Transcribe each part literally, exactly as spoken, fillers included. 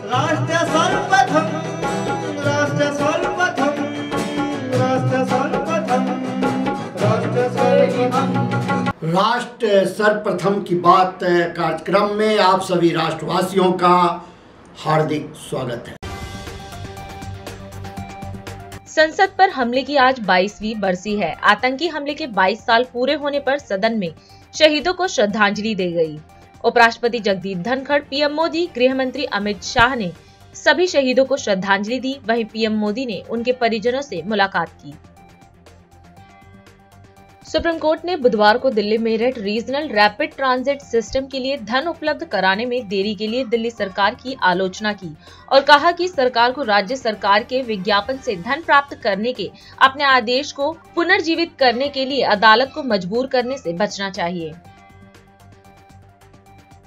राष्ट्र सर्वप्रथम राष्ट्र सर्वप्रथम राष्ट्र सर्वप्रथम राष्ट्र सर्वप्रथम राष्ट्र सर्वप्रथम की बात कार्यक्रम में आप सभी राष्ट्रवासियों का हार्दिक स्वागत है। संसद पर हमले की आज बाईसवीं बरसी है। आतंकी हमले के बाईस साल पूरे होने पर सदन में शहीदों को श्रद्धांजलि दी गई। उपराष्ट्रपति जगदीप धनखड़, पीएम मोदी, गृह मंत्री अमित शाह ने सभी शहीदों को श्रद्धांजलि दी। वहीं पीएम मोदी ने उनके परिजनों से मुलाकात की। सुप्रीम कोर्ट ने बुधवार को Delhi Meerut regional rapid transit system के लिए धन उपलब्ध कराने में देरी के लिए दिल्ली सरकार की आलोचना की और कहा कि सरकार को राज्य सरकार के विज्ञापन से धन प्राप्त करने के अपने आदेश को पुनर्जीवित करने के लिए अदालत को मजबूर करने से बचना चाहिए।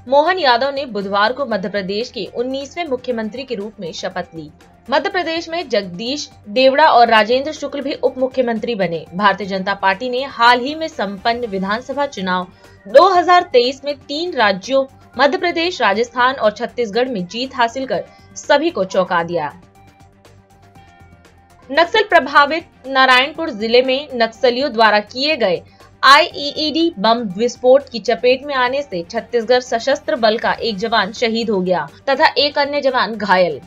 मोहन यादव ने बुधवार को मध्य प्रदेश के उन्नीसवें मुख्यमंत्री के रूप में शपथ ली। मध्य प्रदेश में जगदीश देवड़ा और राजेंद्र शुक्ल भी उप मुख्यमंत्री बने। भारतीय जनता पार्टी ने हाल ही में संपन्न विधानसभा चुनाव दो हज़ार तेईस में तीन राज्यों मध्य प्रदेश, राजस्थान और छत्तीसगढ़ में जीत हासिल कर सभी को चौंका दिया। नक्सल प्रभावित नारायणपुर जिले में नक्सलियों द्वारा किए गए आईईडी बम विस्फोट की चपेट में आने से छत्तीसगढ़ सशस्त्र बल का एक जवान शहीद हो गया तथा एक अन्य जवान घायल।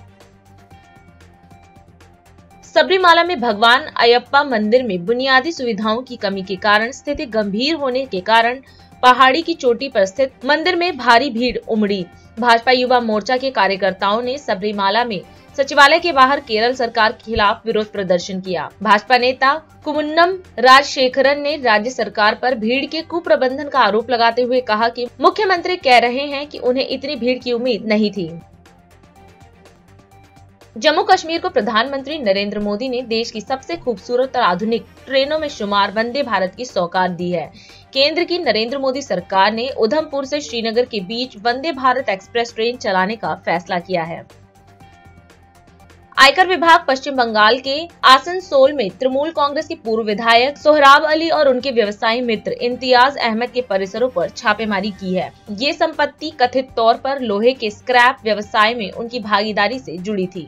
सबरीमाला में भगवान अयप्पा मंदिर में बुनियादी सुविधाओं की कमी के कारण स्थिति गंभीर होने के कारण पहाड़ी की चोटी पर स्थित मंदिर में भारी भीड़ उमड़ी। भाजपा युवा मोर्चा के कार्यकर्ताओं ने सबरीमाला में सचिवालय के बाहर केरल सरकार के खिलाफ विरोध प्रदर्शन किया। भाजपा नेता कुमुन्नम राजशेखरन ने राज्य सरकार पर भीड़ के कुप्रबंधन का आरोप लगाते हुए कहा कि मुख्यमंत्री कह रहे हैं कि उन्हें इतनी भीड़ की उम्मीद नहीं थी। जम्मू कश्मीर को प्रधानमंत्री नरेंद्र मोदी ने देश की सबसे खूबसूरत और आधुनिक ट्रेनों में शुमार वंदे भारत की सौगात दी है। केंद्र की नरेंद्र मोदी सरकार ने उधमपुर से श्रीनगर के बीच वंदे भारत एक्सप्रेस ट्रेन चलाने का फैसला किया है। आयकर विभाग पश्चिम बंगाल के आसनसोल में तृणमूल कांग्रेस के पूर्व विधायक सोहराब अली और उनके व्यवसायी मित्र इम्तियाज अहमद के परिसरों पर छापेमारी की है। ये संपत्ति कथित तौर पर लोहे के स्क्रैप व्यवसाय में उनकी भागीदारी से जुड़ी थी।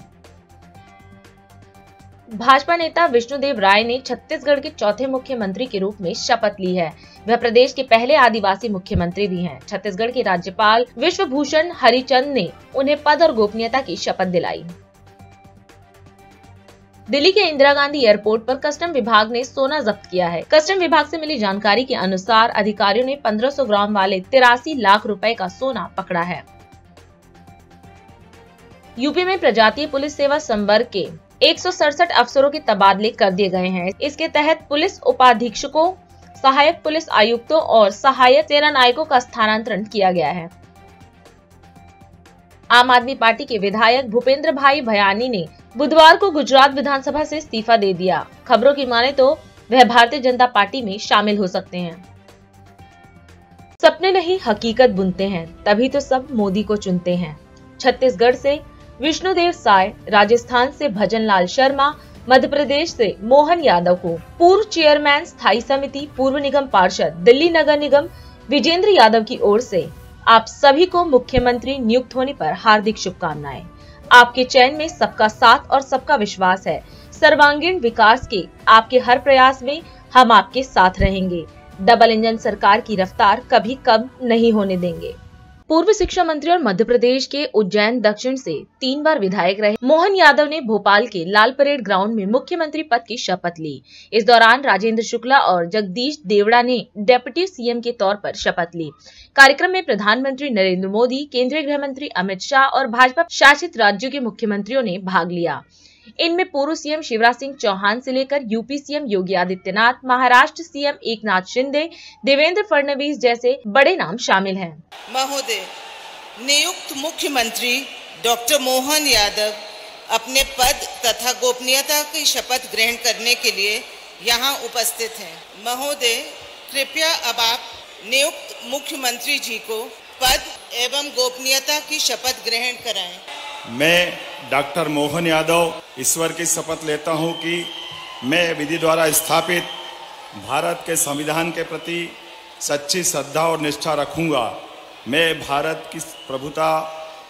भाजपा नेता विष्णुदेव राय ने छत्तीसगढ़ के चौथे मुख्यमंत्री के रूप में शपथ ली है। वह प्रदेश के पहले आदिवासी मुख्यमंत्री भी हैं। छत्तीसगढ़ के राज्यपाल विश्वभूषण हरिचंदन ने उन्हें पद और गोपनीयता की शपथ दिलाई। दिल्ली के इंदिरा गांधी एयरपोर्ट पर कस्टम विभाग ने सोना जब्त किया है। कस्टम विभाग से मिली जानकारी के अनुसार अधिकारियों ने पंद्रह सौ ग्राम वाले तिरासी लाख रुपए का सोना पकड़ा है। यूपी में प्रजातीय पुलिस सेवा संवर्ग के एक सौ सड़सठ अफसरों के तबादले कर दिए गए हैं। इसके तहत पुलिस उपाधीक्षकों, सहायक पुलिस आयुक्तों और सहायक सेनानायकों का स्थानांतरण किया गया है। आम आदमी पार्टी के विधायक भूपेंद्र भाई भयानी ने बुधवार को गुजरात विधानसभा से इस्तीफा दे दिया। खबरों की माने तो वह भारतीय जनता पार्टी में शामिल हो सकते हैं। सपने नहीं हकीकत बुनते हैं, तभी तो सब मोदी को चुनते हैं। छत्तीसगढ़ से विष्णुदेव साय, राजस्थान से भजनलाल शर्मा, मध्य प्रदेश से मोहन यादव को पूर्व चेयरमैन स्थायी समिति, पूर्व निगम पार्षद, दिल्ली नगर निगम विजेंद्र यादव की ओर से आप सभी को मुख्यमंत्री नियुक्त होने पर हार्दिक शुभकामनाएं। आपके चयन में सबका साथ और सबका विश्वास है। सर्वांगीण विकास के आपके हर प्रयास में हम आपके साथ रहेंगे। डबल इंजन सरकार की रफ्तार कभी कम नहीं होने देंगे। पूर्व शिक्षा मंत्री और मध्य प्रदेश के उज्जैन दक्षिण से तीन बार विधायक रहे मोहन यादव ने भोपाल के लाल परेड ग्राउंड में मुख्यमंत्री पद की शपथ ली। इस दौरान राजेंद्र शुक्ला और जगदीश देवड़ा ने डेप्यूटी सीएम के तौर पर शपथ ली। कार्यक्रम में प्रधानमंत्री नरेंद्र मोदी, केंद्रीय गृह मंत्री अमित शाह और भाजपा शासित राज्यों के मुख्यमंत्रियों ने भाग लिया। इनमें पूर्व सीएम शिवराज सिंह चौहान से लेकर UP CM Yogi Adityanath, Maharashtra CM Eknath Shinde, Devendra Fadnavis जैसे बड़े नाम शामिल हैं। महोदय, नियुक्त मुख्यमंत्री डॉक्टर मोहन यादव अपने पद तथा गोपनीयता की शपथ ग्रहण करने के लिए यहाँ उपस्थित हैं। महोदय, कृपया अब आप नियुक्त मुख्यमंत्री जी को पद एवं गोपनीयता की शपथ ग्रहण कराएं। मैं डॉक्टर मोहन यादव ईश्वर की शपथ लेता हूं कि मैं विधि द्वारा स्थापित भारत के संविधान के प्रति सच्ची श्रद्धा और निष्ठा रखूंगा। मैं भारत की प्रभुता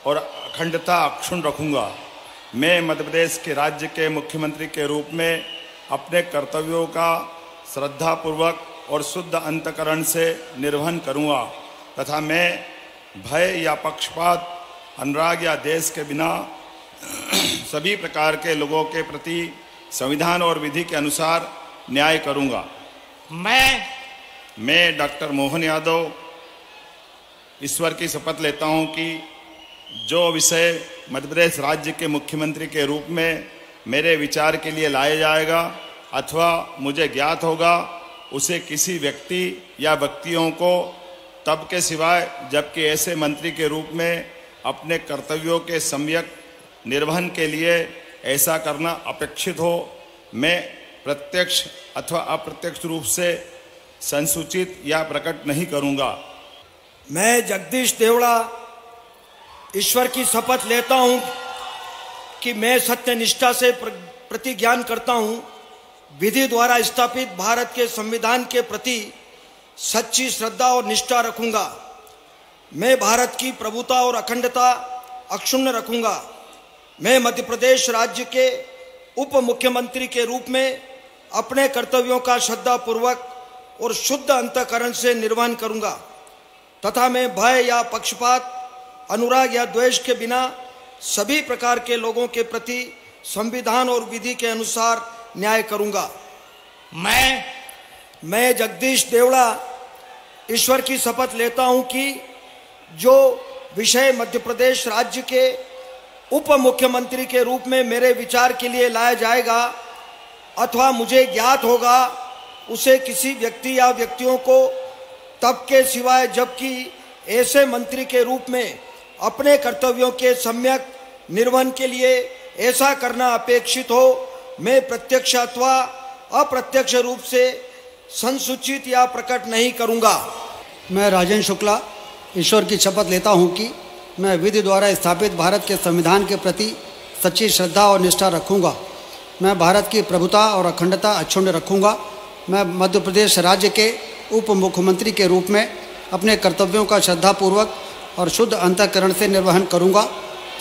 और अखंडता अक्षुण रखूंगा। मैं मध्य प्रदेश के राज्य के मुख्यमंत्री के रूप में अपने कर्तव्यों का श्रद्धापूर्वक और शुद्ध अंतकरण से निर्वहन करूंगा तथा मैं भय या पक्षपात, अनुराग या देश के बिना सभी प्रकार के लोगों के प्रति संविधान और विधि के अनुसार न्याय करूंगा। मैं मैं डॉक्टर मोहन यादव ईश्वर की शपथ लेता हूं कि जो विषय मध्य प्रदेश राज्य के मुख्यमंत्री के रूप में मेरे विचार के लिए लाया जाएगा अथवा मुझे ज्ञात होगा, उसे किसी व्यक्ति या व्यक्तियों को तब के सिवाय जबकि ऐसे मंत्री के रूप में अपने कर्तव्यों के सम्यक निर्वहन के लिए ऐसा करना अपेक्षित हो, मैं प्रत्यक्ष अथवा अप्रत्यक्ष रूप से संसूचित या प्रकट नहीं करूंगा। मैं जगदीश देवड़ा ईश्वर की शपथ लेता हूं कि मैं सत्यनिष्ठा से प्रतिज्ञान करता हूं, विधि द्वारा स्थापित भारत के संविधान के प्रति सच्ची श्रद्धा और निष्ठा रखूंगा। मैं भारत की प्रभुता और अखंडता अक्षुण्ण रखूंगा। मैं मध्य प्रदेश राज्य के उप मुख्यमंत्री के रूप में अपने कर्तव्यों का श्रद्धापूर्वक और शुद्ध अंतःकरण से निर्वहन करूंगा तथा मैं भय या पक्षपात, अनुराग या द्वेष के बिना सभी प्रकार के लोगों के प्रति संविधान और विधि के अनुसार न्याय करूंगा। मैं मैं जगदीश देवड़ा ईश्वर की शपथ लेता हूं कि जो विषय मध्य प्रदेश राज्य के उप मुख्यमंत्री के रूप में मेरे विचार के लिए लाया जाएगा अथवा मुझे ज्ञात होगा, उसे किसी व्यक्ति या व्यक्तियों को तब के सिवाय जबकि ऐसे मंत्री के रूप में अपने कर्तव्यों के सम्यक निर्वहन के लिए ऐसा करना अपेक्षित हो, मैं प्रत्यक्ष अथवा अप्रत्यक्ष रूप से संसूचित या प्रकट नहीं करूंगा। मैं राजेंद्र शुक्ल ईश्वर की शपथ लेता हूं कि मैं विधि द्वारा स्थापित भारत के संविधान के प्रति सच्ची श्रद्धा और निष्ठा रखूंगा। मैं भारत की प्रभुता और अखंडता अक्षुण्ण रखूंगा। मैं मध्य प्रदेश राज्य के उप मुख्यमंत्री के रूप में अपने कर्तव्यों का श्रद्धापूर्वक और शुद्ध अंतःकरण से निर्वहन करूंगा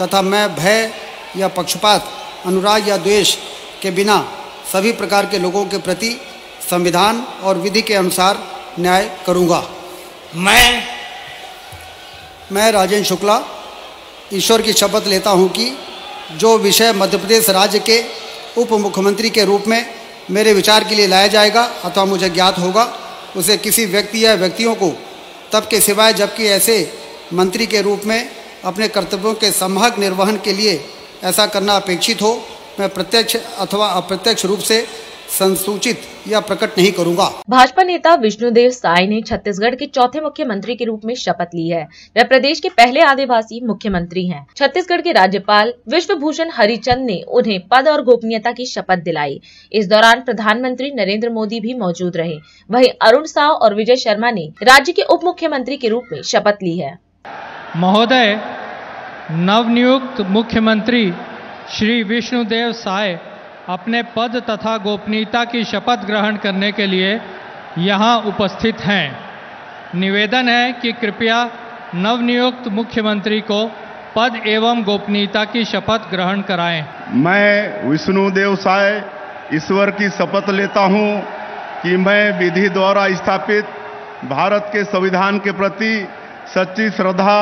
तथा मैं भय या पक्षपात, अनुराग या द्वेष के बिना सभी प्रकार के लोगों के प्रति संविधान और विधि के अनुसार न्याय करूंगा। मैं मैं राजेंद्र शुक्ला ईश्वर की शपथ लेता हूं कि जो विषय मध्य प्रदेश राज्य के उप मुख्यमंत्री के रूप में मेरे विचार के लिए लाया जाएगा अथवा मुझे ज्ञात होगा, उसे किसी व्यक्ति या व्यक्तियों को तब के सिवाय जबकि ऐसे मंत्री के रूप में अपने कर्तव्यों के सम्यक निर्वहन के लिए ऐसा करना अपेक्षित हो, मैं प्रत्यक्ष अथवा अप्रत्यक्ष रूप से संसूचित या प्रकट नहीं करूंगा। भाजपा नेता विष्णुदेव साय ने छत्तीसगढ़ के चौथे मुख्यमंत्री के रूप में शपथ ली है। वह प्रदेश के पहले आदिवासी मुख्यमंत्री हैं। छत्तीसगढ़ के राज्यपाल विश्वभूषण हरिचंदन ने उन्हें पद और गोपनीयता की शपथ दिलाई। इस दौरान प्रधानमंत्री नरेंद्र मोदी भी मौजूद रहे। वहीं अरुण साव और विजय शर्मा ने राज्य के उप मुख्यमंत्री के रूप में शपथ ली है। महोदय, नवनियुक्त मुख्यमंत्री श्री विष्णुदेव साय अपने पद तथा गोपनीयता की शपथ ग्रहण करने के लिए यहाँ उपस्थित हैं। निवेदन है कि कृपया नवनियुक्त मुख्यमंत्री को पद एवं गोपनीयता की शपथ ग्रहण कराएं। मैं विष्णुदेव साय ईश्वर की शपथ लेता हूँ कि मैं विधि द्वारा स्थापित भारत के संविधान के प्रति सच्ची श्रद्धा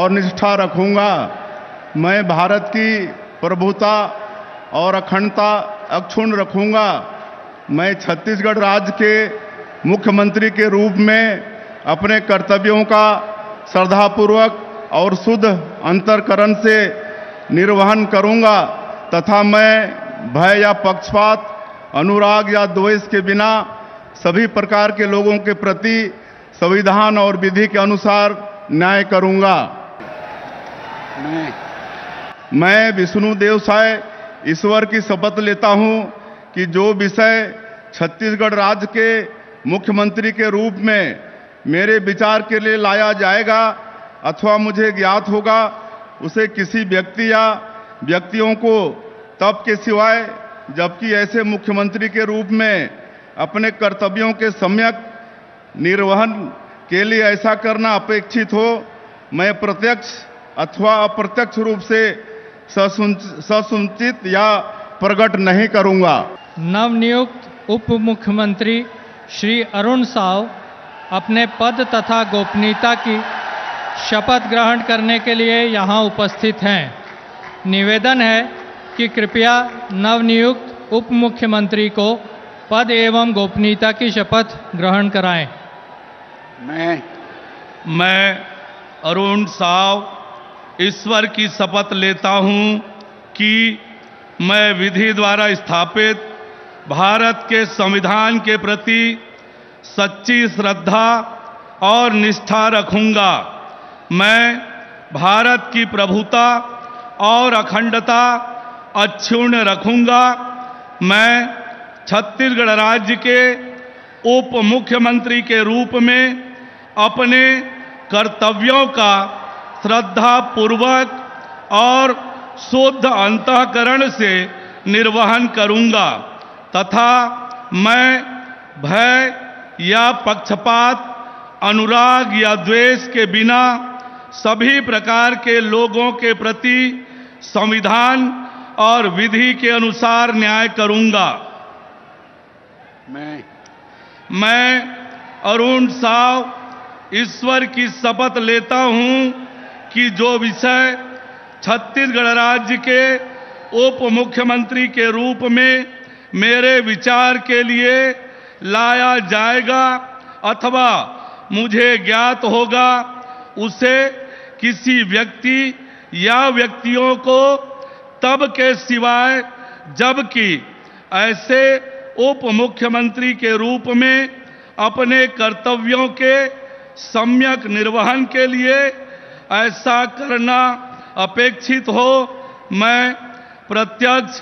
और निष्ठा रखूँगा। मैं भारत की प्रभुता और अखंडता अक्षुण्ण रखूंगा। मैं छत्तीसगढ़ राज्य के मुख्यमंत्री के रूप में अपने कर्तव्यों का श्रद्धापूर्वक और शुद्ध अंतःकरण से निर्वहन करूंगा तथा मैं भय या पक्षपात, अनुराग या द्वेष के बिना सभी प्रकार के लोगों के प्रति संविधान और विधि के अनुसार न्याय करूंगा। मैं विष्णुदेव साय ईश्वर की शपथ लेता हूं कि जो विषय छत्तीसगढ़ राज्य के मुख्यमंत्री के रूप में मेरे विचार के लिए लाया जाएगा अथवा मुझे ज्ञात होगा, उसे किसी व्यक्ति या व्यक्तियों को तब के सिवाय जबकि ऐसे मुख्यमंत्री के रूप में अपने कर्तव्यों के सम्यक निर्वहन के लिए ऐसा करना अपेक्षित हो, मैं प्रत्यक्ष अथवा अप्रत्यक्ष रूप से ससूचित या प्रकट नहीं करूंगा। नवनियुक्त उप मुख्यमंत्री श्री अरुण साव अपने पद तथा गोपनीयता की शपथ ग्रहण करने के लिए यहाँ उपस्थित हैं। निवेदन है कि कृपया नवनियुक्त उप मुख्यमंत्री को पद एवं गोपनीयता की शपथ ग्रहण कराएं। मैं मैं अरुण साव ईश्वर की शपथ लेता हूं कि मैं विधि द्वारा स्थापित भारत के संविधान के प्रति सच्ची श्रद्धा और निष्ठा रखूंगा। मैं भारत की प्रभुता और अखंडता अक्षुण्ण रखूंगा। मैं छत्तीसगढ़ राज्य के उप मुख्यमंत्री के रूप में अपने कर्तव्यों का श्रद्धापूर्वक और शुद्ध अंतःकरण से निर्वहन करूंगा तथा मैं भय या पक्षपात, अनुराग या द्वेष के बिना सभी प्रकार के लोगों के प्रति संविधान और विधि के अनुसार न्याय करूंगा। मैं मैं अरुण साव ईश्वर की शपथ लेता हूं कि जो विषय छत्तीसगढ़ राज्य के उप मुख्यमंत्री के रूप में मेरे विचार के लिए लाया जाएगा अथवा मुझे ज्ञात होगा उसे किसी व्यक्ति या व्यक्तियों को तब के सिवाय जबकि ऐसे उप मुख्यमंत्री के रूप में अपने कर्तव्यों के सम्यक निर्वहन के लिए ऐसा करना अपेक्षित हो, मैं प्रत्यक्ष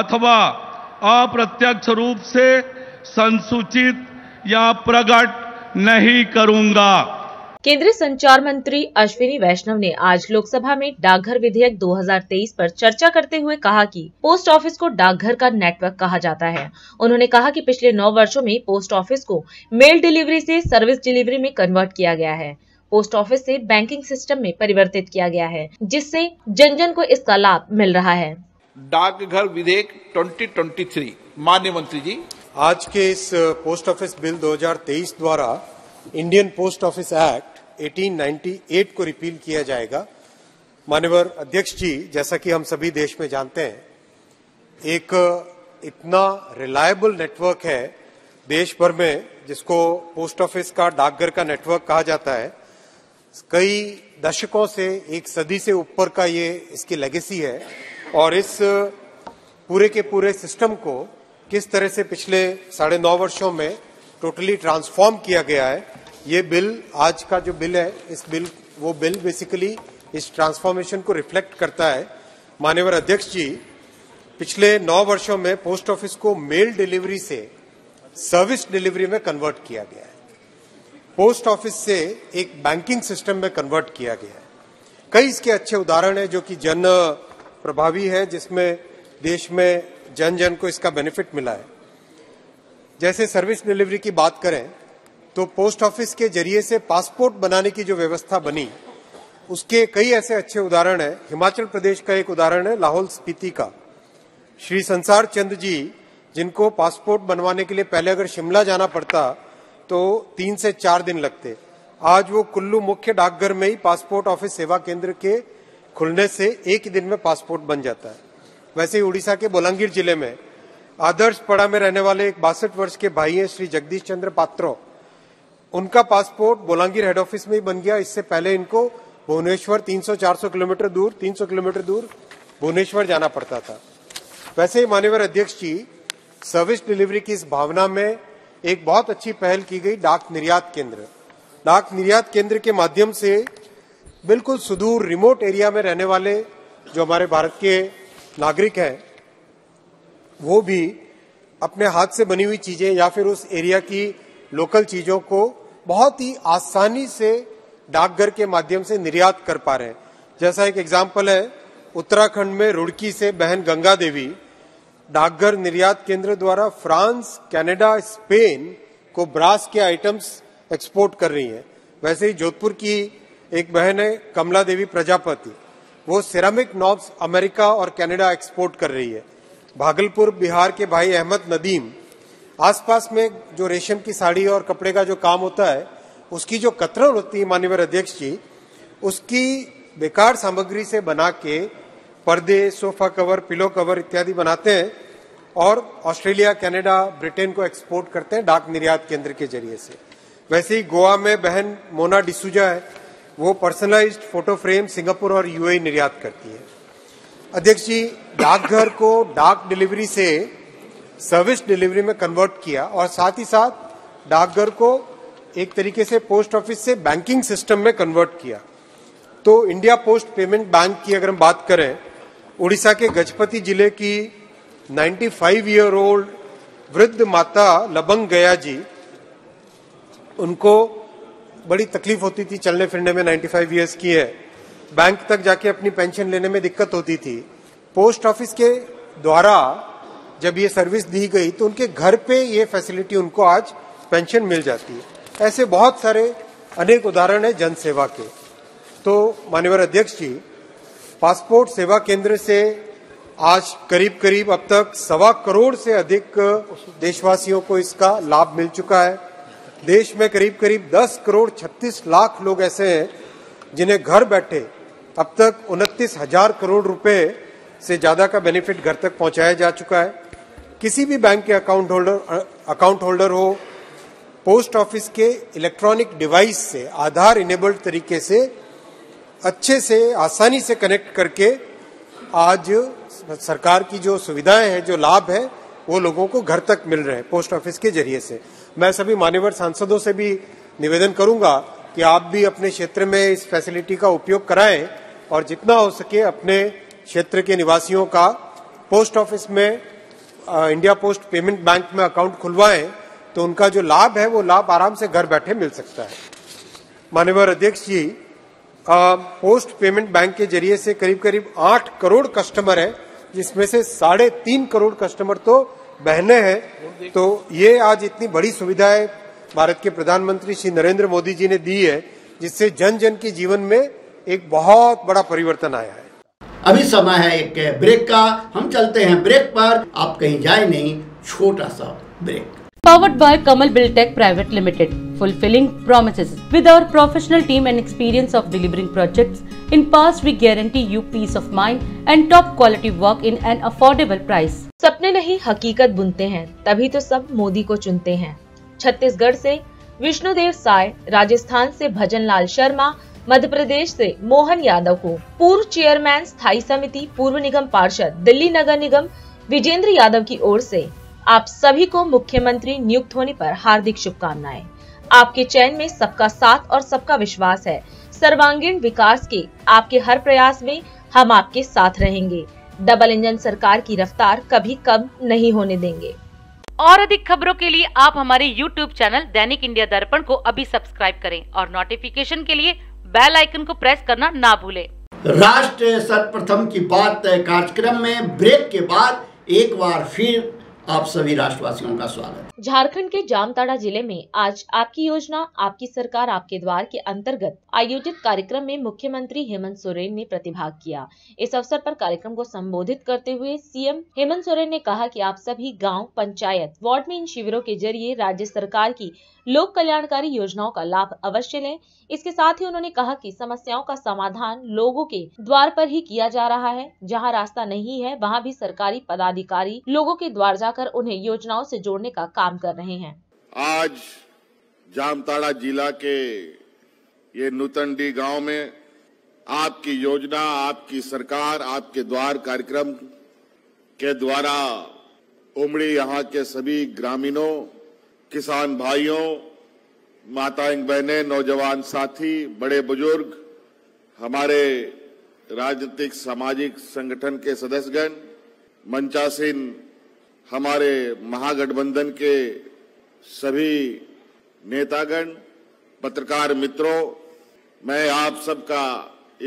अथवा अप्रत्यक्ष रूप से संसूचित या प्रकट नहीं करूंगा। केंद्रीय संचार मंत्री अश्विनी वैष्णव ने आज लोकसभा में डाकघर विधेयक दो हज़ार तेईस पर चर्चा करते हुए कहा कि पोस्ट ऑफिस को डाकघर का नेटवर्क कहा जाता है। उन्होंने कहा कि पिछले नौ वर्षों में पोस्ट ऑफिस को मेल डिलीवरी से सर्विस डिलीवरी में कन्वर्ट किया गया है। पोस्ट ऑफिस से बैंकिंग सिस्टम में परिवर्तित किया गया है, जिससे जन जन को इसका लाभ मिल रहा है। डाकघर विधेयक दो हज़ार तेईस माननीय मंत्री जी, आज के इस पोस्ट ऑफिस बिल दो हज़ार तेईस द्वारा इंडियन पोस्ट ऑफिस एक्ट अठारह सौ अट्ठानवे को रिपील किया जाएगा। माननीय अध्यक्ष जी, जैसा कि हम सभी देश में जानते हैं, एक इतना रिलायबल नेटवर्क है देश भर में, जिसको पोस्ट ऑफिस का, डाकघर का नेटवर्क कहा जाता है। कई दशकों से, एक सदी से ऊपर का ये इसकी लेगेसी है और इस पूरे के पूरे सिस्टम को किस तरह से पिछले साढ़े नौ वर्षों में टोटली ट्रांसफॉर्म किया गया है, ये बिल, आज का जो बिल है, इस बिल वो बिल बेसिकली इस ट्रांसफॉर्मेशन को रिफ्लेक्ट करता है। माननीय अध्यक्ष जी, पिछले नौ वर्षों में पोस्ट ऑफिस को मेल डिलीवरी से सर्विस डिलीवरी में कन्वर्ट किया गया है। पोस्ट ऑफिस से एक बैंकिंग सिस्टम में कन्वर्ट किया गया है। कई इसके अच्छे उदाहरण हैं जो कि जन प्रभावी है, जिसमें देश में जन जन को इसका बेनिफिट मिला है। जैसे सर्विस डिलीवरी की बात करें तो पोस्ट ऑफिस के जरिए से पासपोर्ट बनाने की जो व्यवस्था बनी, उसके कई ऐसे अच्छे उदाहरण हैं। हिमाचल प्रदेश का एक उदाहरण है लाहौल स्पीति का। श्री संसार चंद जी, जिनको पासपोर्ट बनवाने के लिए पहले अगर शिमला जाना पड़ता तो तीन से चार दिन लगते, आज वो कुल्लू मुख्य डाकघर में ही पासपोर्ट ऑफिस सेवा केंद्र के खुलने से एक ही दिन में पासपोर्ट बन जाता है। वैसे ही उड़ीसा के बोलांगीर जिले में आदर्श पड़ा में रहने वाले एक बासठ वर्ष के भाई हैं श्री जगदीश चंद्र पात्रो, उनका पासपोर्ट बोलांगीर हेड ऑफिस में ही बन गया। इससे पहले इनको भुवनेश्वर तीन सौ चार सौ किलोमीटर दूर तीन सौ किलोमीटर दूर भुवनेश्वर जाना पड़ता था। वैसे ही माननीय अध्यक्ष जी, सर्विस डिलीवरी की इस भावना में एक बहुत अच्छी पहल की गई डाक निर्यात केंद्र। डाक निर्यात केंद्र के माध्यम से बिल्कुल सुदूर रिमोट एरिया में रहने वाले जो हमारे भारत के नागरिक हैं, वो भी अपने हाथ से बनी हुई चीजें या फिर उस एरिया की लोकल चीजों को बहुत ही आसानी से डाकघर के माध्यम से निर्यात कर पा रहे हैं। जैसा एक एग्जाम्पल है, उत्तराखंड में रुड़की से बहन गंगा देवी डाकघर निर्यात केंद्र द्वारा फ्रांस, कनाडा, स्पेन को ब्रास के आइटम्स एक्सपोर्ट कर रही है। वैसे ही जोधपुर की एक बहन है कमला देवी प्रजापति, वो सिरामिक नॉब्स अमेरिका और कनाडा एक्सपोर्ट कर रही है। भागलपुर बिहार के भाई अहमद नदीम आसपास में जो रेशम की साड़ी और कपड़े का जो काम होता है उसकी जो कतरन होती है माननीय अध्यक्ष जी, उसकी बेकार सामग्री से बना के पर्दे, सोफा कवर, पिलो कवर इत्यादि बनाते हैं और ऑस्ट्रेलिया, कनाडा, ब्रिटेन को एक्सपोर्ट करते हैं डाक निर्यात केंद्र के जरिए से। वैसे ही गोवा में बहन मोना डिसूजा है, वो पर्सनलाइज्ड फोटो फ्रेम सिंगापुर और यूएई निर्यात करती है। अध्यक्ष जी, डाकघर को डाक डिलीवरी से सर्विस डिलीवरी में कन्वर्ट किया और साथ ही साथ डाकघर को एक तरीके से पोस्ट ऑफिस से बैंकिंग सिस्टम में कन्वर्ट किया। तो इंडिया पोस्ट पेमेंट बैंक की अगर हम बात करें, उड़ीसा के गजपति जिले की पचानवे ईयर ओल्ड वृद्ध माता लबंग गया जी, उनको बड़ी तकलीफ होती थी चलने फिरने में, पचानवे ईयर्स की है, बैंक तक जाके अपनी पेंशन लेने में दिक्कत होती थी। पोस्ट ऑफिस के द्वारा जब ये सर्विस दी गई तो उनके घर पे ये फैसिलिटी, उनको आज पेंशन मिल जाती है। ऐसे बहुत सारे अनेक उदाहरण है जनसेवा के। तो माननीय अध्यक्ष जी, पासपोर्ट सेवा केंद्र से आज करीब करीब अब तक सवा करोड़ से अधिक देशवासियों को इसका लाभ मिल चुका है। देश में करीब करीब दस करोड़ छत्तीस लाख लोग ऐसे हैं जिन्हें घर बैठे अब तक उनतीस हजार करोड़ रुपए से ज़्यादा का बेनिफिट घर तक पहुंचाया जा चुका है। किसी भी बैंक के अकाउंट होल्डर अकाउंट होल्डर हो, पोस्ट ऑफिस के इलेक्ट्रॉनिक डिवाइस से आधार इनेबल्ड तरीके से अच्छे से आसानी से कनेक्ट करके आज सरकार की जो सुविधाएं हैं, जो लाभ है, वो लोगों को घर तक मिल रहे हैं पोस्ट ऑफिस के जरिए से। मैं सभी मान्यवर सांसदों से भी निवेदन करूंगा कि आप भी अपने क्षेत्र में इस फैसिलिटी का उपयोग कराएं और जितना हो सके अपने क्षेत्र के निवासियों का पोस्ट ऑफिस में, इंडिया पोस्ट पेमेंट बैंक में अकाउंट खुलवाएं तो उनका जो लाभ है वो लाभ आराम से घर बैठे मिल सकता है। माननीय अध्यक्ष जी, पोस्ट पेमेंट बैंक के जरिए से करीब करीब आठ करोड़ कस्टमर हैं, जिसमें से साढ़े तीन करोड़ कस्टमर तो बहनें हैं। तो ये आज इतनी बड़ी सुविधाएं भारत के प्रधानमंत्री श्री नरेंद्र मोदी जी ने दी है, जिससे जन जन के जीवन में एक बहुत बड़ा परिवर्तन आया है। अभी समय है एक ब्रेक का, हम चलते हैं ब्रेक पर, आप कहीं जाए नहीं, छोटा सा break. Powered by Kamal Buildtech Private Limited, fulfilling promises with our professional team and experience of delivering projects. In past, we guarantee you peace of mind and top quality work in an affordable price. सपने नहीं हकीकत बुनते हैं, तभी तो सब मोदी को चुनते हैं। छत्तीसगढ़ से विष्णुदेव राय, राजस्थान से भजनलाल शर्मा, मध्य प्रदेश से मोहन यादव को पूर्व चेयरमैन स्थायी समिति, पूर्व निगम पार्षद दिल्ली नगर निगम विजेंद्र यादव की ओर से आप सभी को मुख्यमंत्री नियुक्त होने पर हार्दिक शुभकामनाएं। आपके चयन में सबका साथ और सबका विश्वास है। सर्वांगीण विकास के आपके हर प्रयास में हम आपके साथ रहेंगे। डबल इंजन सरकार की रफ्तार कभी कम नहीं होने देंगे। और अधिक खबरों के लिए आप हमारे यूट्यूब चैनल दैनिक इंडिया दर्पण को अभी सब्सक्राइब करें और नोटिफिकेशन के लिए बेल आइकन को प्रेस करना ना भूले। राष्ट्र सर्वप्रथम की बात कार्यक्रम में ब्रेक के बाद एक बार फिर आप सभी राष्ट्रवासियों का स्वागत। झारखंड के जामताड़ा जिले में आज आपकी योजना आपकी सरकार आपके द्वार के अंतर्गत आयोजित कार्यक्रम में मुख्यमंत्री हेमंत सोरेन ने प्रतिभाग किया। इस अवसर पर कार्यक्रम को संबोधित करते हुए सीएम हेमंत सोरेन ने कहा कि आप सभी गांव, पंचायत, वार्ड में इन शिविरों के जरिए राज्य सरकार की लोक कल्याणकारी योजनाओं का लाभ अवश्य लें। इसके साथ ही उन्होंने कहा कि समस्याओं का समाधान लोगों के द्वार पर ही किया जा रहा है। जहां रास्ता नहीं है वहां भी सरकारी पदाधिकारी लोगों के द्वार जाकर उन्हें योजनाओं से जोड़ने का काम कर रहे हैं। आज जामताड़ा जिला के ये नूतनडी गांव में आपकी योजना आपकी सरकार आपके द्वार कार्यक्रम के द्वारा उमड़ी यहाँ के सभी ग्रामीणों, किसान भाइयों, माताएं, बहनें, नौजवान साथी, बड़े बुजुर्ग, हमारे राजनीतिक सामाजिक संगठन के सदस्यगण, मंचासीन हमारे महागठबंधन के सभी नेतागण, पत्रकार मित्रों, मैं आप सबका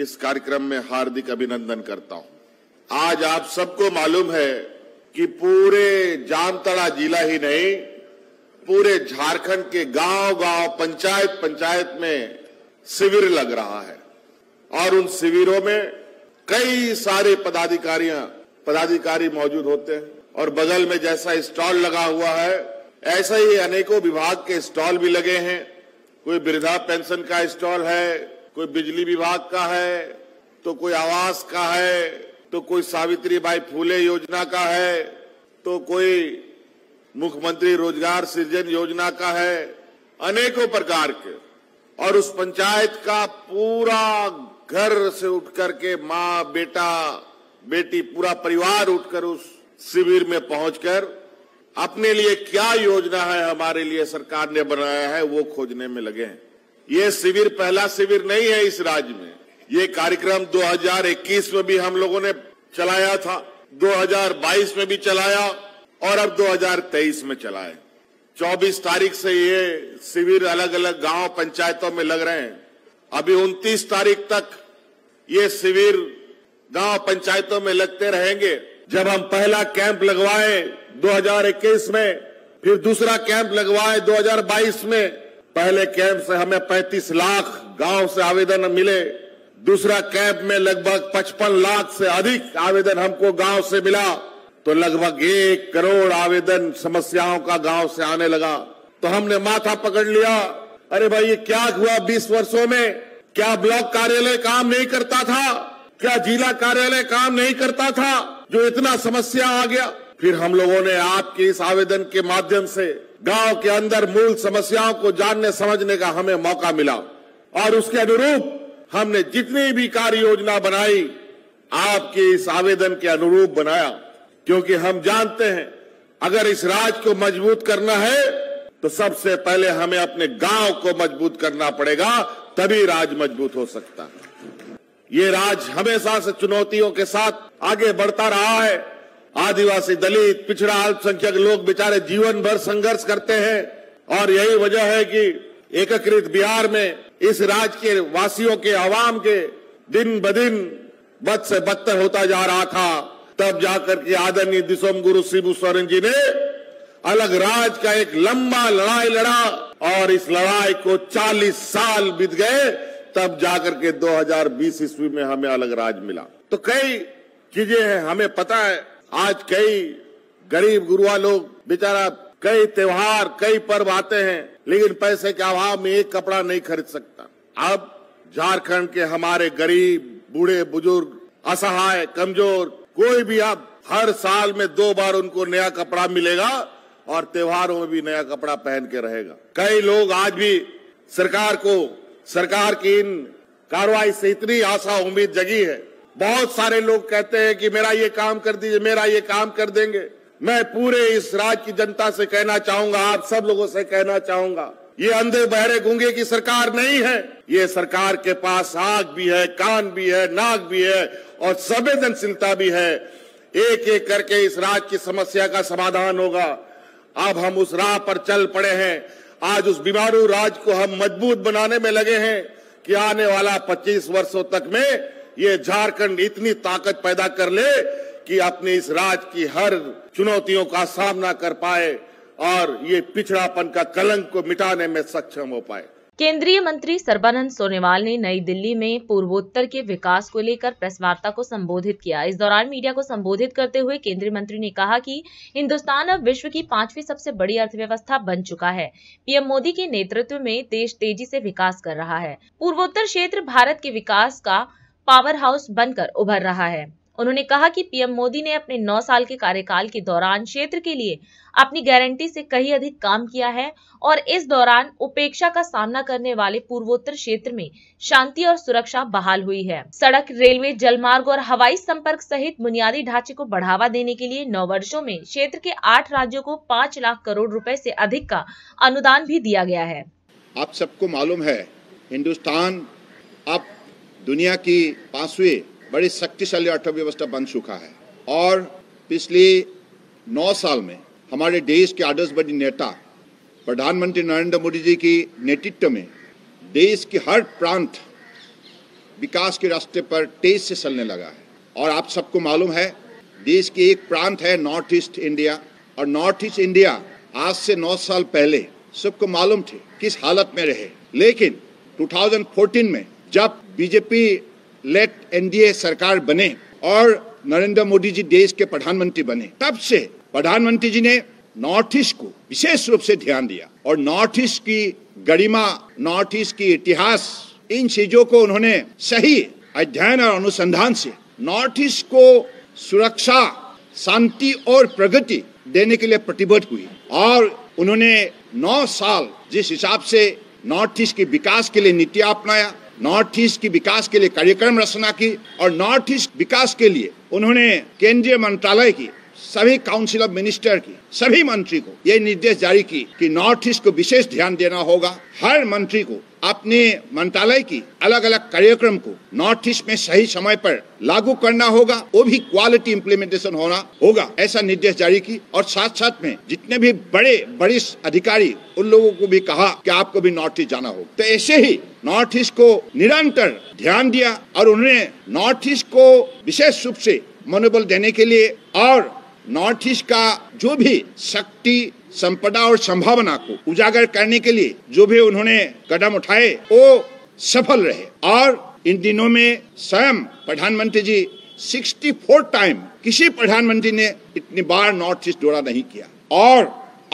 इस कार्यक्रम में हार्दिक अभिनंदन करता हूं। आज आप सबको मालूम है कि पूरे जामताड़ा जिला ही नहीं, पूरे झारखंड के गांव गांव, पंचायत पंचायत में शिविर लग रहा है और उन शिविरों में कई सारे पदाधिकारियां पदाधिकारी मौजूद होते हैं और बगल में जैसा स्टॉल लगा हुआ है ऐसा ही अनेकों विभाग के स्टॉल भी लगे हैं। कोई वृद्धा पेंशन का स्टॉल है, कोई बिजली विभाग का है, तो कोई आवास का है, तो कोई सावित्री बाई फूले योजना का है, तो कोई मुख्यमंत्री रोजगार सृजन योजना का है, अनेकों प्रकार के। और उस पंचायत का पूरा घर से उठकर के माँ बेटा बेटी पूरा परिवार उठकर उस शिविर में पहुंचकर अपने लिए क्या योजना है हमारे लिए सरकार ने बनाया है वो खोजने में लगे हैं। ये शिविर पहला शिविर नहीं है इस राज्य में। ये कार्यक्रम दो हज़ार इक्कीस में भी हम लोगों ने चलाया था, दो हज़ार बाईस में भी चलाया और अब दो हज़ार तेईस में चलाए। चौबीस तारीख से ये शिविर अलग अलग गांव पंचायतों में लग रहे हैं। अभी उनतीस तारीख तक ये शिविर गांव पंचायतों में लगते रहेंगे। जब हम पहला कैंप लगवाए दो हज़ार इक्कीस में, फिर दूसरा कैंप लगवाए दो हज़ार बाईस में। पहले कैंप से हमें पैंतीस लाख गांव से आवेदन मिले, दूसरा कैंप में लगभग पचपन लाख से अधिक आवेदन हमको गांव से मिला, तो लगभग एक करोड़ आवेदन समस्याओं का गांव से आने लगा। तो हमने माथा पकड़ लिया, अरे भाई ये क्या हुआ बीस वर्षों में? क्या ब्लॉक कार्यालय काम नहीं करता था? क्या जिला कार्यालय काम नहीं करता था जो इतना समस्या आ गया? फिर हम लोगों ने आपके इस आवेदन के माध्यम से गांव के अंदर मूल समस्याओं को जानने समझने का हमें मौका मिला और उसके अनुरूप हमने जितनी भी कार्य योजना बनाई आपके इस आवेदन के अनुरूप बनाया, क्योंकि हम जानते हैं अगर इस राज्य को मजबूत करना है तो सबसे पहले हमें अपने गांव को मजबूत करना पड़ेगा, तभी राज्य मजबूत हो सकता है। ये राज्य हमेशा से चुनौतियों के साथ आगे बढ़ता रहा है। आदिवासी, दलित, पिछड़ा, अल्पसंख्यक लोग बेचारे जीवन भर संघर्ष करते हैं और यही वजह है कि एकीकृत बिहार में इस राज्य के वासियों के आवाम के दिन ब दिन बद से बदतर होता जा रहा था। तब जाकर के आदरणीय दिसोम गुरु शिबू सोरेन जी ने अलग राज्य का एक लंबा लड़ाई लड़ा और इस लड़ाई को चालीस साल बीत गए, तब जाकर के दो हज़ार बीस ईस्वी में हमें अलग राज्य मिला। तो कई चीजें हैं, हमें पता है। आज कई गरीब गुरुआ लोग बेचारा कई त्योहार कई पर्व आते हैं लेकिन पैसे के अभाव में एक कपड़ा नहीं खरीद सकता। अब झारखंड के हमारे गरीब, बूढ़े, बुजुर्ग, असहाय, कमजोर कोई भी अब हर साल में दो बार उनको नया कपड़ा मिलेगा और त्योहारों में भी नया कपड़ा पहन के रहेगा। कई लोग आज भी सरकार को, सरकार की इन कार्रवाई से इतनी आशा उम्मीद जगी है। बहुत सारे लोग कहते हैं कि मेरा ये काम कर दीजिए, मेरा ये काम कर देंगे। मैं पूरे इस राज्य की जनता से कहना चाहूंगा, आप सब लोगों से कहना चाहूंगा, ये अंधे बहरे गूंगे की सरकार नहीं है। ये सरकार के पास आंख भी है, कान भी है, नाक भी है और संवेदनशीलता भी है। एक एक करके इस राज्य की समस्या का समाधान होगा। अब हम उस राह पर चल पड़े हैं। आज उस बीमारू राज्य को हम मजबूत बनाने में लगे हैं कि आने वाला पच्चीस वर्षों तक में ये झारखंड इतनी ताकत पैदा कर ले कि अपने इस राज्य की हर चुनौतियों का सामना कर पाए और ये पिछड़ापन का कलंक को मिटाने में सक्षम हो पाए। केंद्रीय मंत्री सर्वानंद सोनोवाल ने नई दिल्ली में पूर्वोत्तर के विकास को लेकर प्रेस वार्ता को संबोधित किया। इस दौरान मीडिया को संबोधित करते हुए केंद्रीय मंत्री ने कहा कि हिंदुस्तान अब विश्व की पांचवी सबसे बड़ी अर्थव्यवस्था बन चुका है। पीएम मोदी के नेतृत्व में देश तेजी से विकास कर रहा है। पूर्वोत्तर क्षेत्र भारत के विकास का पावर हाउस बनकर उभर रहा है। उन्होंने कहा कि पीएम मोदी ने अपने नौ साल के कार्यकाल के दौरान क्षेत्र के लिए अपनी गारंटी से कहीं अधिक काम किया है और इस दौरान उपेक्षा का सामना करने वाले पूर्वोत्तर क्षेत्र में शांति और सुरक्षा बहाल हुई है। सड़क, रेलवे, जलमार्ग और हवाई संपर्क सहित बुनियादी ढांचे को बढ़ावा देने के लिए नौ वर्षो में क्षेत्र के आठ राज्यों को पाँच लाख करोड़ रूपए से अधिक का अनुदान भी दिया गया है। आप सबको मालूम है हिंदुस्तान अब दुनिया की पांचवी बड़ी शक्तिशाली अर्थव्यवस्था बन चुका है और पिछले नौ साल में हमारे देश के आदर्शवादी नेता प्रधानमंत्री नरेंद्र मोदी जी की नेतृत्व में देश के हर प्रांत विकास के रास्ते पर तेज से चलने लगा है। और आप सबको मालूम है देश के एक प्रांत है नॉर्थ ईस्ट इंडिया, और नॉर्थ ईस्ट इंडिया आज से नौ साल पहले सबको मालूम थे किस हालत में रहे, लेकिन दो हज़ार चौदह में जब बीजेपी लेट एनडीए सरकार बने और नरेंद्र मोदी जी देश के प्रधानमंत्री बने, तब से प्रधानमंत्री जी ने नॉर्थ ईस्ट को विशेष रूप से ध्यान दिया और नॉर्थ ईस्ट की गरिमा, नॉर्थ ईस्ट की इतिहास, इन चीजों को उन्होंने सही अध्ययन और अनुसंधान से नॉर्थ ईस्ट को सुरक्षा, शांति और प्रगति देने के लिए प्रतिबद्ध हुई। और उन्होंने नौ साल जिस हिसाब से नॉर्थ ईस्ट के विकास के लिए नीतियां अपनाया, नॉर्थ ईस्ट की विकास के लिए कार्यक्रम रचना की और नॉर्थ ईस्ट विकास के लिए उन्होंने केंद्रीय मंत्रालय की सभी काउंसिल ऑफ मिनिस्टर की सभी मंत्री को ये निर्देश जारी की कि नॉर्थ ईस्ट को विशेष ध्यान देना होगा। हर मंत्री को अपने मंत्रालय की अलग अलग कार्यक्रम को नॉर्थ ईस्ट में सही समय पर लागू करना होगा, वो भी क्वालिटी इम्प्लीमेंटेशन होना होगा, ऐसा निर्देश जारी की। और साथ साथ में जितने भी बड़े वरिष्ठ अधिकारी उन लोगों को भी कहा कि आपको भी नॉर्थ ईस्ट जाना होगा। तो ऐसे ही नॉर्थ ईस्ट को निरंतर ध्यान दिया और उन्होंने नॉर्थ ईस्ट को विशेष रूप से मनोबल देने के लिए और नॉर्थ ईस्ट का जो भी शक्ति, संपदा और संभावना को उजागर करने के लिए जो भी उन्होंने कदम उठाए वो सफल रहे। और इन दिनों में स्वयं प्रधानमंत्री जी चौंसठ टाइम, किसी प्रधानमंत्री ने इतनी बार नॉर्थ ईस्ट दौरा नहीं किया। और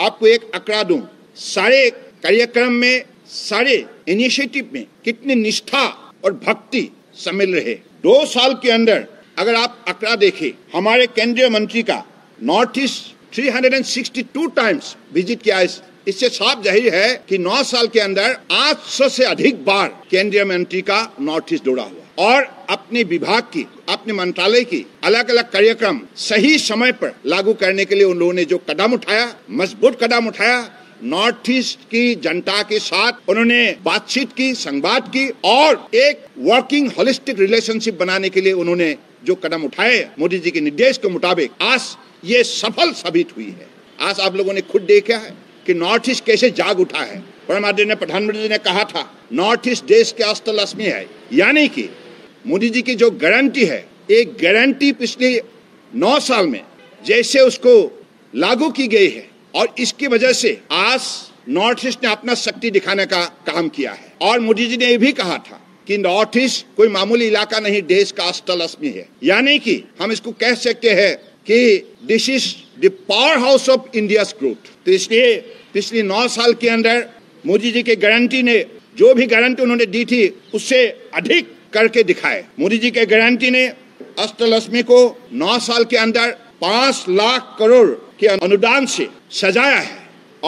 आपको एक आंकड़ा दूं, सारे कार्यक्रम में, सारे इनिशिएटिव में कितनी निष्ठा और भक्ति शामिल रहे। दो साल के अंदर अगर आप आंकड़ा देखें, हमारे केंद्रीय मंत्री का नॉर्थ ईस्ट तीन सौ बासठ टाइम्स विजिट किया है। इससे साफ जाहिर है कि नौ साल के अंदर आठ सौ से अधिक बार केंद्रीय मंत्री का नॉर्थ ईस्ट दौरा हुआ और अपने विभाग की, अपने मंत्रालय की अलग अलग कार्यक्रम सही समय पर लागू करने के लिए उन लोगों ने जो कदम उठाया, मजबूत कदम उठाया, नॉर्थ ईस्ट की जनता के साथ उन्होंने बातचीत की, संवाद की और एक वर्किंग होलिस्टिक रिलेशनशिप बनाने के लिए उन्होंने जो कदम उठाए मोदी जी के निर्देश के मुताबिक, आज ये सफल साबित हुई है। आज आप लोगों ने खुद देखा है कि नॉर्थ ईस्ट कैसे जाग उठा है। परमादे ने, प्रधानमंत्री जी ने कहा था नॉर्थ ईस्ट देश के अस्त लक्ष्मी है, यानी कि मोदी जी की जो गारंटी है, एक गारंटी पिछले नौ साल में जैसे उसको लागू की गई है और इसकी वजह से आज नॉर्थ ईस्ट ने अपना शक्ति दिखाने का काम किया है। और मोदी जी ने यह भी कहा था कि नॉर्थ ईस्ट कोई मामूली इलाका नहीं, देश का अष्टलक्ष्मी है, यानी कि हम इसको कह सकते हैं कि this is the power house of India's growth. तो इसलिए पिछले नौ साल के अंदर मोदी जी के गारंटी ने, जो भी गारंटी उन्होंने दी थी उससे अधिक करके दिखाए। मोदी जी के गारंटी ने अष्टलक्ष्मी को नौ साल के अंदर पांच लाख करोड़ के अनुदान से सजाया है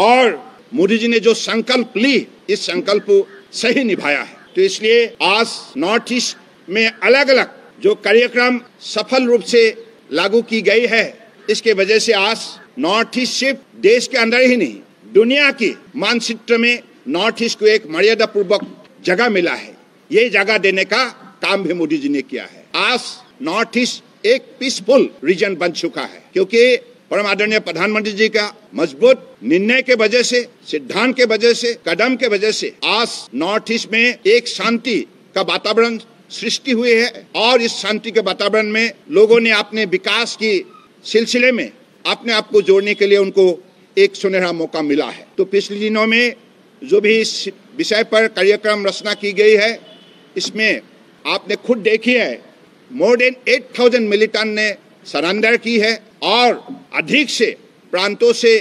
और मोदी जी ने जो संकल्प ली, इस संकल्प को सही निभाया है। तो इसलिए आज नॉर्थ ईस्ट में अलग अलग जो कार्यक्रम सफल रूप से लागू की गई है, इसके वजह से आज नॉर्थ ईस्ट सिर्फ देश के अंदर ही नहीं, दुनिया के मानचित्र में नॉर्थ ईस्ट को एक मर्यादा पूर्वक जगह मिला है। ये जगह देने का काम भी मोदी जी ने किया है। आज नॉर्थ ईस्ट एक पीसफुल रीजन बन चुका है, क्योंकि परम आदरणीय प्रधानमंत्री जी का मजबूत निर्णय के वजह से, सिद्धांत के वजह से, कदम के वजह से आज नॉर्थ ईस्ट में एक शांति का वातावरण सृष्टि हुई है। और इस शांति के वातावरण में लोगों ने अपने विकास की सिलसिले में अपने आप को जोड़ने के लिए उनको एक सुनहरा मौका मिला है। तो पिछले दिनों में जो भी इस विषय पर कार्यक्रम रचना की गई है, इसमें आपने खुद देखी है more than eight thousand militant ने सरेंडर की है और अधिक से प्रांतों से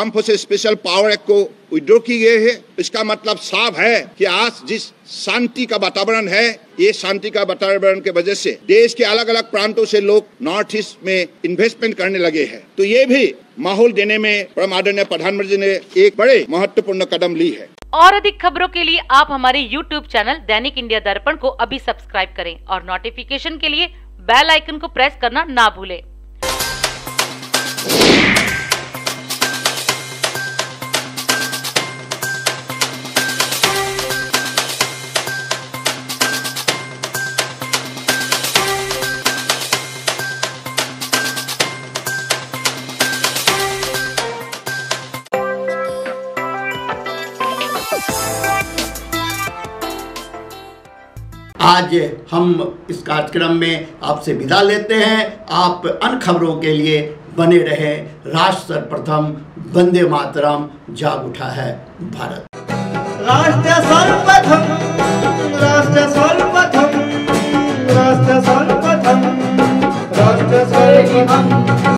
आम फोर्सेस स्पेशल पावर एक्ट को विड्रॉ की गई है। इसका मतलब साफ है कि आज जिस शांति का वातावरण है, ये शांति का वातावरण के वजह से देश के अलग अलग प्रांतों से लोग नॉर्थ ईस्ट में इन्वेस्टमेंट करने लगे हैं। तो ये भी माहौल देने में परमादरणीय प्रधानमंत्री ने एक बड़े महत्वपूर्ण कदम ली है। और अधिक खबरों के लिए आप हमारे यूट्यूब चैनल दैनिक इंडिया दर्पण को अभी सब्सक्राइब करें और नोटिफिकेशन के लिए बेल आइकन को प्रेस करना ना भूलें। आज हम इस कार्यक्रम में आपसे विदा लेते हैं। आप अन्य खबरों के लिए बने रहें। राष्ट्र सर्वप्रथम, वंदे मातरम, जाग उठा है भारत। राष्ट्र सर्वप्रथम। राष्ट्र सर्वप्रथम राष्ट्र सर्वप्रथम राष्ट्र सर्वप्रथम।